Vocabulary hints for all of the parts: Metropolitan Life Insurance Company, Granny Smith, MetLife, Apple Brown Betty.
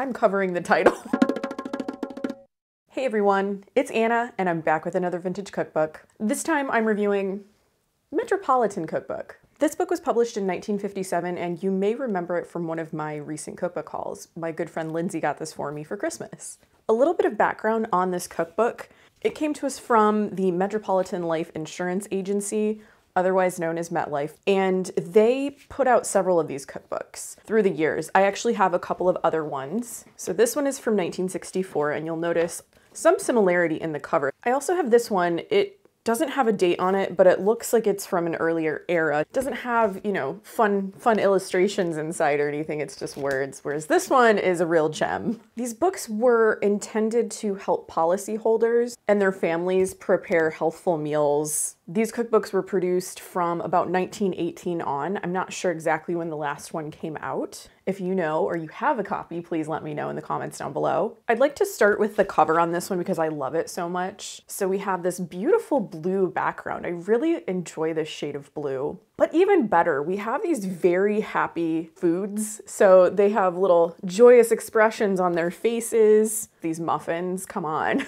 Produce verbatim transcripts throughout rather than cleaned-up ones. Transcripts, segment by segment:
I'm covering the title. Hey everyone, it's Anna and I'm back with another vintage cookbook. This time I'm reviewing Metropolitan Cookbook. This book was published in nineteen fifty-seven, and you may remember it from one of my recent cookbook hauls. My good friend Lindsay got this for me for Christmas. A little bit of background on this cookbook. It came to us from the Metropolitan Life Insurance Agency, otherwise known as MetLife, and they put out several of these cookbooks through the years. I actually have a couple of other ones. So this one is from nineteen sixty-four, and you'll notice some similarity in the cover. I also have this one. It doesn't have a date on it, but it looks like it's from an earlier era. It doesn't have, you know, fun, fun illustrations inside or anything. It's just words, whereas this one is a real gem. These books were intended to help policyholders and their families prepare healthful meals. These cookbooks were produced from about nineteen eighteen on. I'm not sure exactly when the last one came out. If you know or you have a copy, please let me know in the comments down below. I'd like to start with the cover on this one because I love it so much. So we have this beautiful blue background. I really enjoy this shade of blue. But even better, we have these very happy foods. So they have little joyous expressions on their faces. These muffins, come on.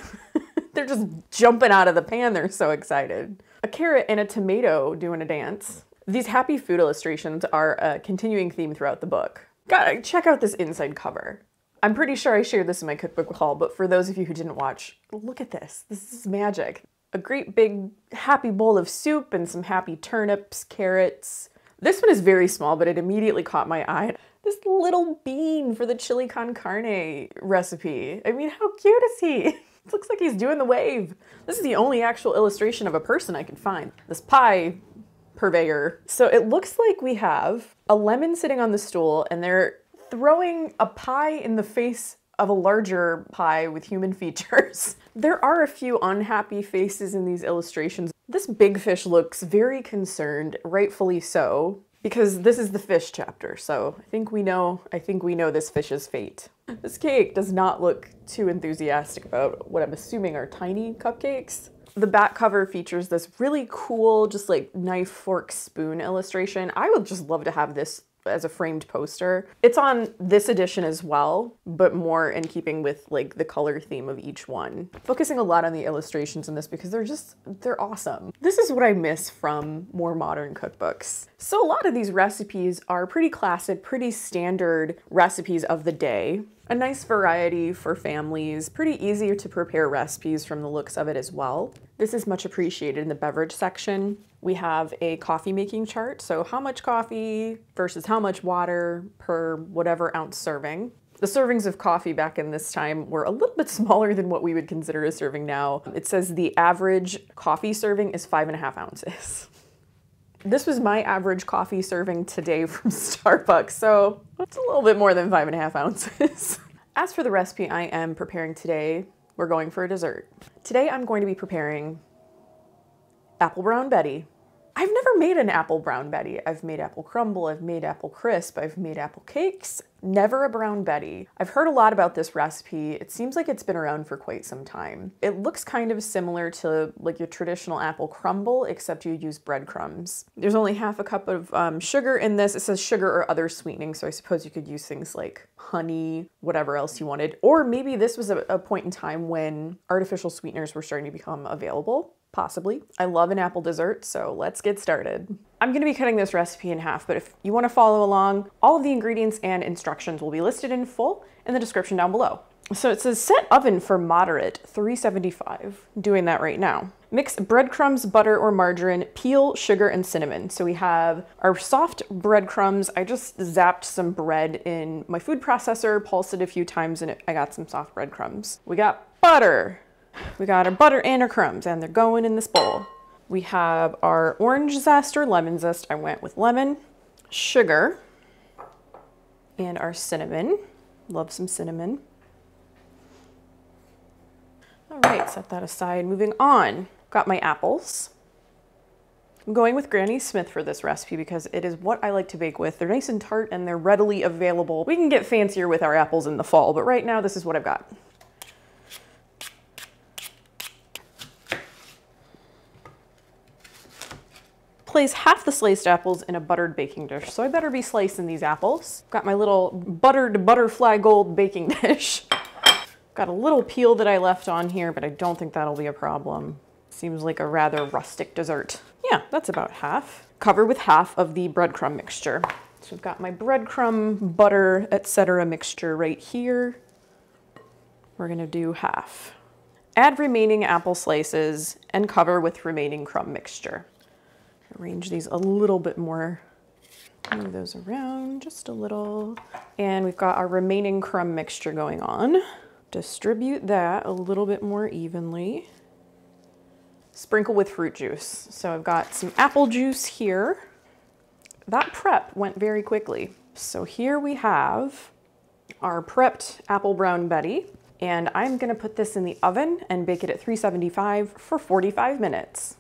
They're just jumping out of the pan. They're so excited. A carrot and a tomato doing a dance. These happy food illustrations are a continuing theme throughout the book. Gotta check out this inside cover. I'm pretty sure I shared this in my cookbook haul, but for those of you who didn't watch, look at this. This is magic. A great big happy bowl of soup and some happy turnips, carrots. This one is very small, but it immediately caught my eye. This little bean for the chili con carne recipe. I mean, how cute is he? It looks like he's doing the wave. This is the only actual illustration of a person I can find. This pie purveyor. So it looks like we have a lemon sitting on the stool and they're throwing a pie in the face of a larger pie with human features. There are a few unhappy faces in these illustrations. This big fish looks very concerned, rightfully so, because this is the fish chapter, so I think we know, I think we know this fish's fate. This cake does not look too enthusiastic about what I'm assuming are tiny cupcakes. The back cover features this really cool, just like knife, fork, spoon illustration. I would just love to have this as a framed poster. It's on this edition as well, but more in keeping with like the color theme of each one. Focusing a lot on the illustrations in this because they're just, they're awesome. This is what I miss from more modern cookbooks. So a lot of these recipes are pretty classic, pretty standard recipes of the day. A nice variety for families, pretty easy to prepare recipes from the looks of it as well. This is much appreciated in the beverage section. We have a coffee making chart, so how much coffee versus how much water per whatever ounce serving. The servings of coffee back in this time were a little bit smaller than what we would consider a serving now. It says the average coffee serving is five and a half ounces. This was my average coffee serving today from Starbucks, so it's a little bit more than five and a half ounces. As for the recipe I am preparing today, we're going for a dessert. Today I'm going to be preparing Apple Brown Betty. I've never made an Apple Brown Betty. I've made apple crumble, I've made apple crisp, I've made apple cakes, never a Brown Betty. I've heard a lot about this recipe. It seems like it's been around for quite some time. It looks kind of similar to like your traditional apple crumble, except you use breadcrumbs. There's only half a cup of um, sugar in this. It says sugar or other sweetening, so I suppose you could use things like honey, whatever else you wanted. Or maybe this was a, a point in time when artificial sweeteners were starting to become available. Possibly. I love an apple dessert, so let's get started. I'm going to be cutting this recipe in half, but if you want to follow along, all of the ingredients and instructions will be listed in full in the description down below. So it says set oven for moderate three seventy-five. I'm doing that right now. Mix breadcrumbs, butter, or margarine, peel, sugar, and cinnamon. So we have our soft breadcrumbs. I just zapped some bread in my food processor, pulsed it a few times, and it, I got some soft breadcrumbs. We got butter. We got our butter and our crumbs, and they're going in this bowl. We have our orange zest or lemon zest. I went with lemon, sugar, and our cinnamon. Love some cinnamon. All right, set that aside. Moving on, got my apples. I'm going with Granny Smith for this recipe because it is what I like to bake with. They're nice and tart and they're readily available. We can get fancier with our apples in the fall, but right now this is what I've got. place half the sliced apples in a buttered baking dish. So I better be slicing these apples. Got my little buttered butterfly gold baking dish. Got a little peel that I left on here, but I don't think that'll be a problem. Seems like a rather rustic dessert. Yeah, that's about half. Cover with half of the breadcrumb mixture. So I've got my breadcrumb, butter, et cetera mixture right here. We're gonna do half. Add remaining apple slices and cover with remaining crumb mixture. Arrange these a little bit more. Move those around just a little. And we've got our remaining crumb mixture going on. Distribute that a little bit more evenly. Sprinkle with fruit juice. So I've got some apple juice here. That prep went very quickly. So here we have our prepped Apple Brown Betty, and I'm gonna put this in the oven and bake it at three seventy-five for forty-five minutes.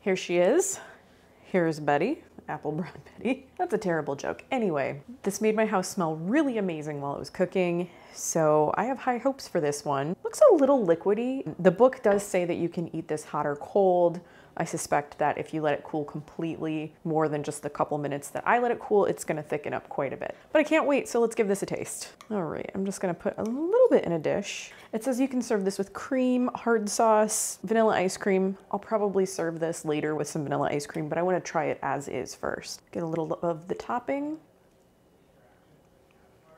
Here she is. Here's Betty, Apple Brown Betty. That's a terrible joke. Anyway, this made my house smell really amazing while it was cooking, so I have high hopes for this one. Looks a little liquidy. The book does say that you can eat this hot or cold. I suspect that if you let it cool completely, more than just the couple minutes that I let it cool, it's gonna thicken up quite a bit. But I can't wait, so let's give this a taste. All right, I'm just gonna put a little bit in a dish. It says you can serve this with cream, hard sauce, vanilla ice cream. I'll probably serve this later with some vanilla ice cream, but I wanna try it as is first. Get a little of the topping.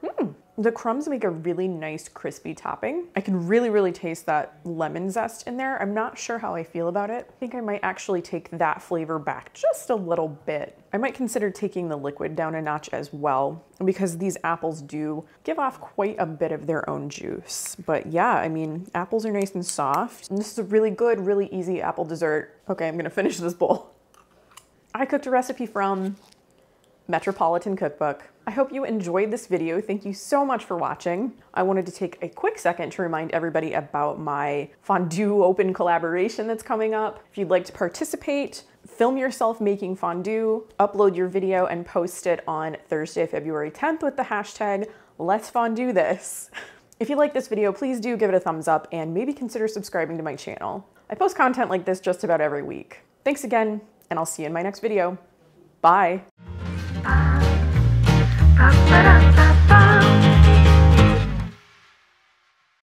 Mm. The crumbs make a really nice crispy topping. I can really, really taste that lemon zest in there. I'm not sure how I feel about it. I think I might actually take that flavor back just a little bit. I might consider taking the liquid down a notch as well, because these apples do give off quite a bit of their own juice. But yeah, I mean, apples are nice and soft. And this is a really good, really easy apple dessert. Okay, I'm gonna finish this bowl. I cooked a recipe from Metropolitan Cookbook. I hope you enjoyed this video. Thank you so much for watching. I wanted to take a quick second to remind everybody about my fondue open collaboration that's coming up. If you'd like to participate, film yourself making fondue, upload your video and post it on Thursday, February tenth with the hashtag Let's Fondue This. If you like this video, please do give it a thumbs up and maybe consider subscribing to my channel. I post content like this just about every week. Thanks again, and I'll see you in my next video. Bye. Ba ba da.